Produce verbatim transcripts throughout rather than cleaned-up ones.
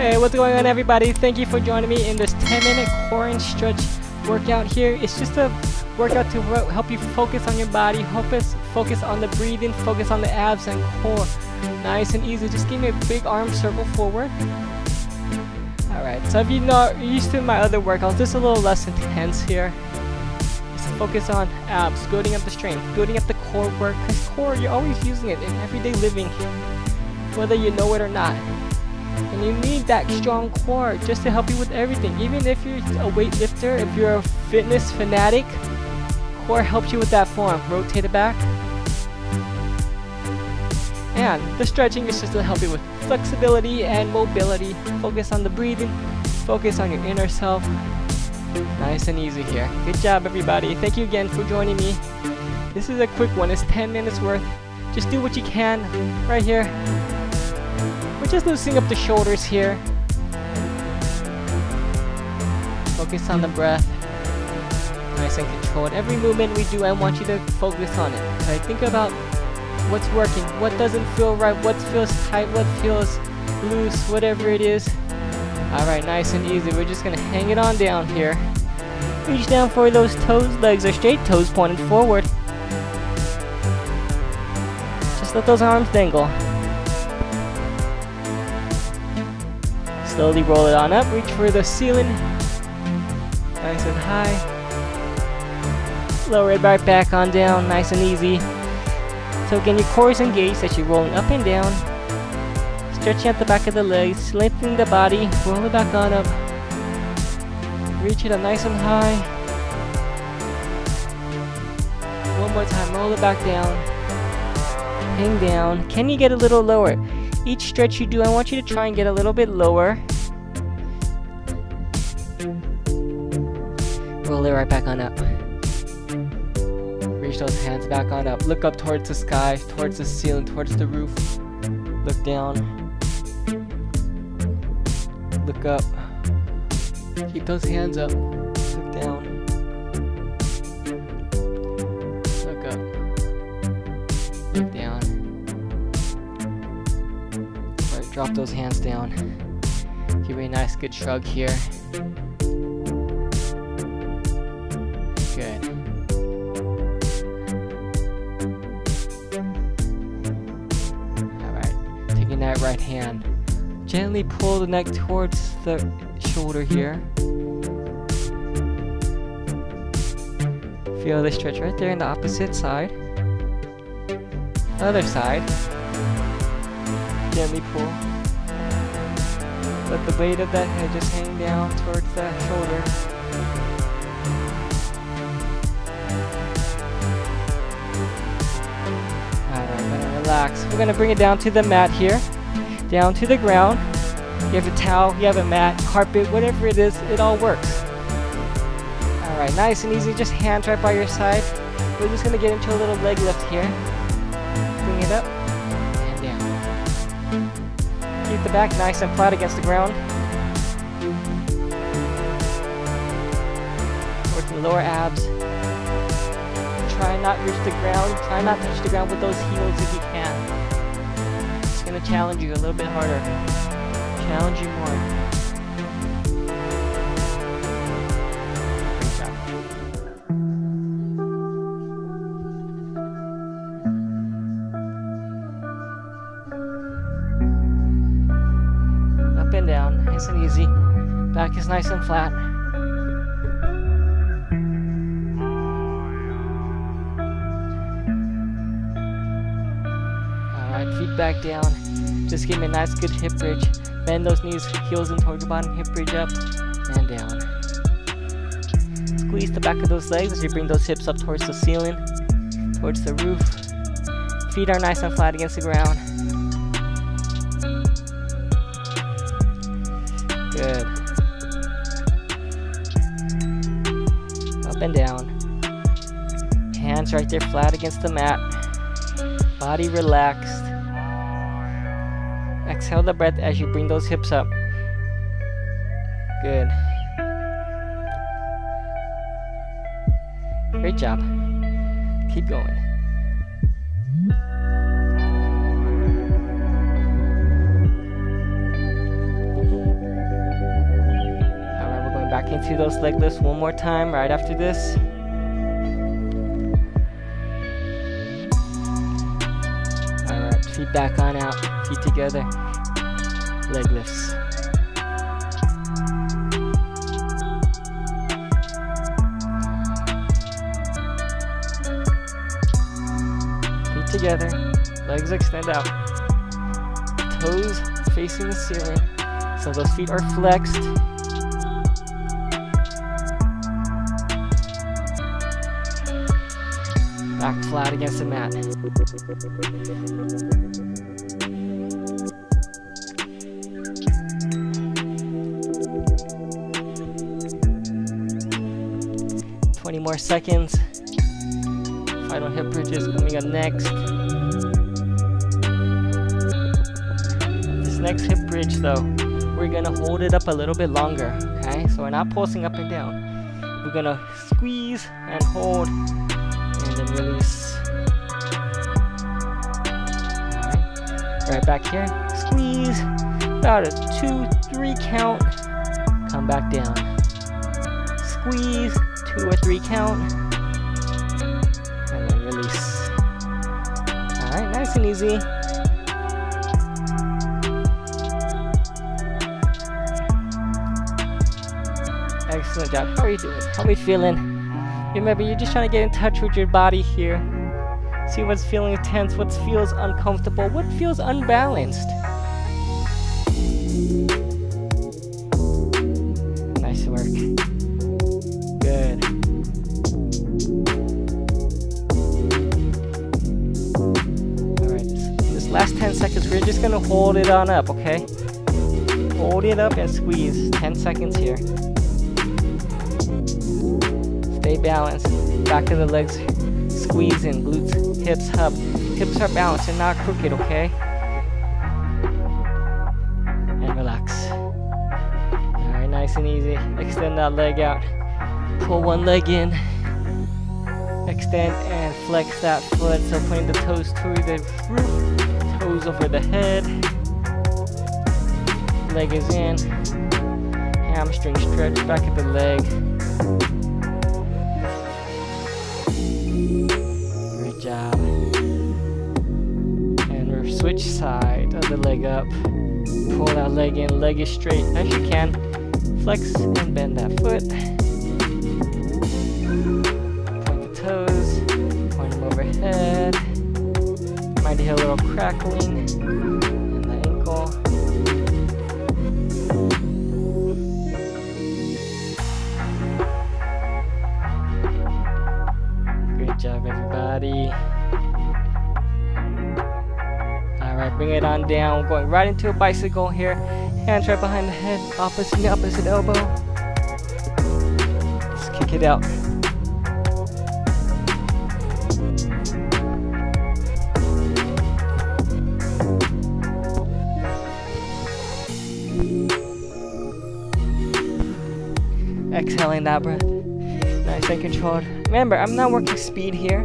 Hey, what's going on, everybody? Thank you for joining me in this ten minute core and stretch workout here. It's just a workout to help you focus on your body, focus, focus on the breathing, focus on the abs and core. Nice and easy. Just give me a big arm circle forward. Alright, so if you're not used to my other workouts, this is a little less intense here. Just focus on abs, building up the strength, building up the core work. Because core, you're always using it in everyday living, whether you know it or not. And you need that strong core just to help you with everything. Even if you're a weightlifter, if you're a fitness fanatic, core helps you with that form. Rotate it back. And the stretching is just to help you with flexibility and mobility. Focus on the breathing. Focus on your inner self. Nice and easy here. Good job, everybody. Thank you again for joining me. This is a quick one. It's ten minutes worth. Just do what you can right here. Just loosening up the shoulders here. Focus on the breath. Nice and controlled. Every movement we do, I want you to focus on it. Okay? Think about what's working, what doesn't feel right, what feels tight, what feels loose, whatever it is. Alright, nice and easy. We're just going to hang it on down here. Reach down for those toes. Legs are straight, toes pointed forward. Just let those arms dangle. Slowly roll it on up, reach for the ceiling, nice and high, lower it right back on down, nice and easy. So again, your core is engaged as you're rolling up and down, stretching out the back of the legs, lengthening the body, roll it back on up, reach it up nice and high, one more time, roll it back down, hang down. Can you get a little lower? Each stretch you do, I want you to try and get a little bit lower. Roll it right back on up. Reach those hands back on up. Look up towards the sky, towards the ceiling, towards the roof. Look down. Look up. Keep those hands up. Look down. Look up. Look down. Drop those hands down. Give me a nice good shrug here. Good. Alright. Taking that right hand. Gently pull the neck towards the shoulder here. Feel the stretch right there in the opposite side. Other side. Gently pull. Let the weight of that head just hang down towards that shoulder. Alright, relax. We're going to bring it down to the mat here. Down to the ground. You have a towel, you have a mat, carpet, whatever it is, it all works. Alright, nice and easy. Just hands right by your side. We're just going to get into a little leg lift here. Bring it up. Keep the back nice and flat against the ground. Work the lower abs. Try not to reach the ground. Try not to touch the ground with those heels if you can. It's going to challenge you a little bit harder. Challenge you more. Down, nice and easy. Back is nice and flat. Alright, feet back down. Just give me a nice good hip bridge. Bend those knees, heels in towards the bottom, hip bridge up and down. Squeeze the back of those legs as you bring those hips up towards the ceiling, towards the roof. Feet are nice and flat against the ground. Good. Up and down. Hands right there flat against the mat. Body relaxed. Exhale the breath as you bring those hips up. Good. Great job. Keep going. walking through those leg lifts one more time right after this. Alright, feet back on out, feet together, leg lifts. Feet together, legs extend out, toes facing the ceiling, so those feet are flexed. Back flat against the mat. twenty more seconds. Final hip bridges coming up next. This next hip bridge though, we're gonna hold it up a little bit longer, okay? So we're not pulsing up and down. We're gonna squeeze and hold, and release. Alright, right back here, squeeze, about a two, three count, come back down, squeeze, two or three count, and then release. Alright, nice and easy. Excellent job. How are you doing? How are we feeling? Remember, you're just trying to get in touch with your body here. See what's feeling tense, what feels uncomfortable, what feels unbalanced. Nice work. Good. Alright, this, this last ten seconds, we're just going to hold it on up, okay? Hold it up and squeeze. ten seconds here. Balance, back of the legs, squeezing, glutes, hips up. Hips are balanced and not crooked, okay? And relax. Alright, nice and easy. Extend that leg out. Pull one leg in. Extend and flex that foot. So putting the toes through the roof, toes over the head. Leg is in. Hamstring stretch, back of the leg. Job. And we're switch side of the leg up. Pull that leg in, leg is straight as you can. Flex and bend that foot. Point the toes, point them overhead. Might hear a little crackling in the ankle. Alright, bring it on down. We're going right into a bicycle here. Hands right behind the head, opposite knee, opposite elbow. Let's kick it out. Exhaling that breath. Nice and controlled. Remember, I'm not working speed here. I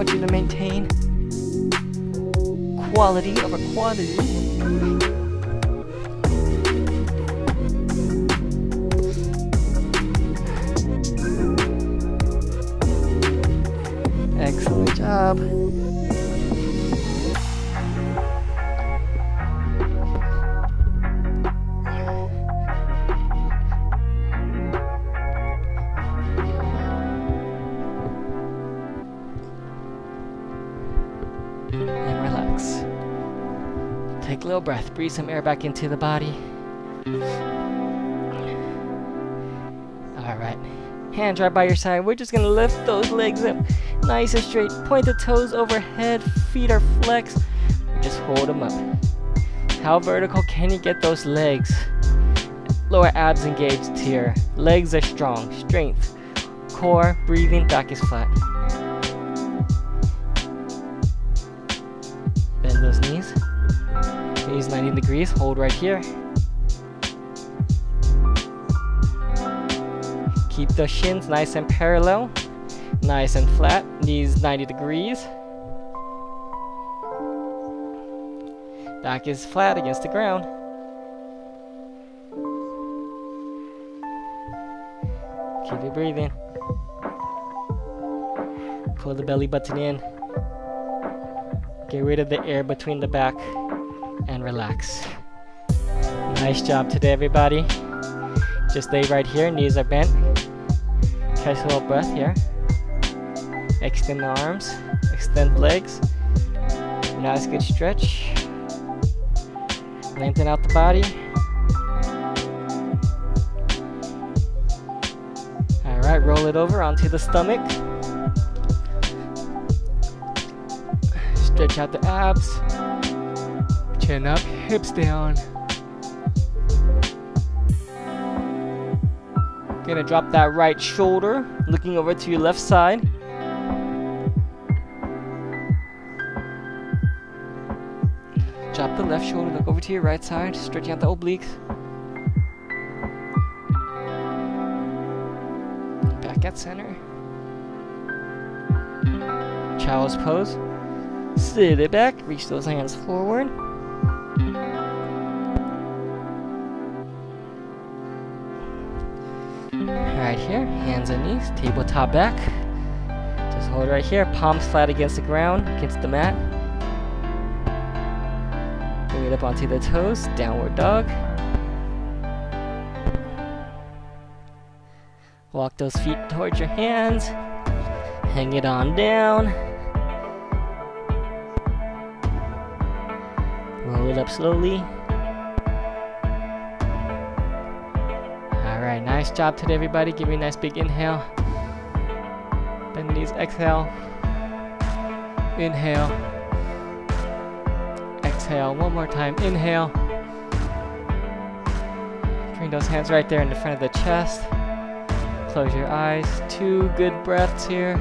want you to maintain quality over quantity. Excellent job. Take a little breath, breathe some air back into the body. Alright, hands right by your side. We're just gonna lift those legs up nice and straight. Point the toes overhead, feet are flexed. Just hold them up. How vertical can you get those legs? Lower abs engaged here. Legs are strong, strength. Core, breathing, back is flat. Bend those knees. Knees ninety degrees, hold right here. Keep the shins nice and parallel, nice and flat, knees ninety degrees. Back is flat against the ground. Keep it breathing. Pull the belly button in. Get rid of the air between the back and relax. Nice job today, everybody. Just lay right here, knees are bent. Catch a little breath here. Extend the arms, extend legs. Nice good stretch. Lengthen out the body. All right, roll it over onto the stomach. Stretch out the abs. Chin up, hips down. Gonna drop that right shoulder, looking over to your left side. Drop the left shoulder, look over to your right side, stretching out the obliques. Back at center. Child's pose. Sit it back, reach those hands forward. Right here, hands and knees, tabletop back. Just hold right here, palms flat against the ground, against the mat. Bring it up onto the toes, downward dog. Walk those feet towards your hands. Hang it on down. Roll it up slowly. Alright, nice job today, everybody. Give me a nice big inhale. Bend the knees, exhale. Inhale. Exhale. One more time. Inhale. Bring those hands right there in the front of the chest. Close your eyes. Two good breaths here.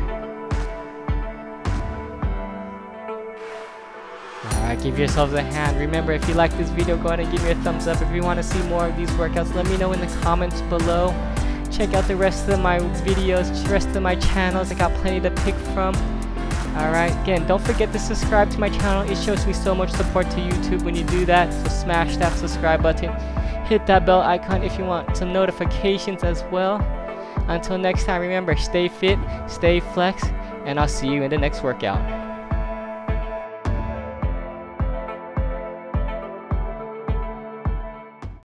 Alright, give yourselves a hand. Remember, if you like this video, go ahead and give me a thumbs up. If you want to see more of these workouts, let me know in the comments below. Check out the rest of my videos, the rest of my channels. I got plenty to pick from. Alright, again, don't forget to subscribe to my channel. It shows me so much support to YouTube when you do that. So smash that subscribe button. Hit that bell icon if you want some notifications as well. Until next time, remember, stay fit, stay flex, and I'll see you in the next workout.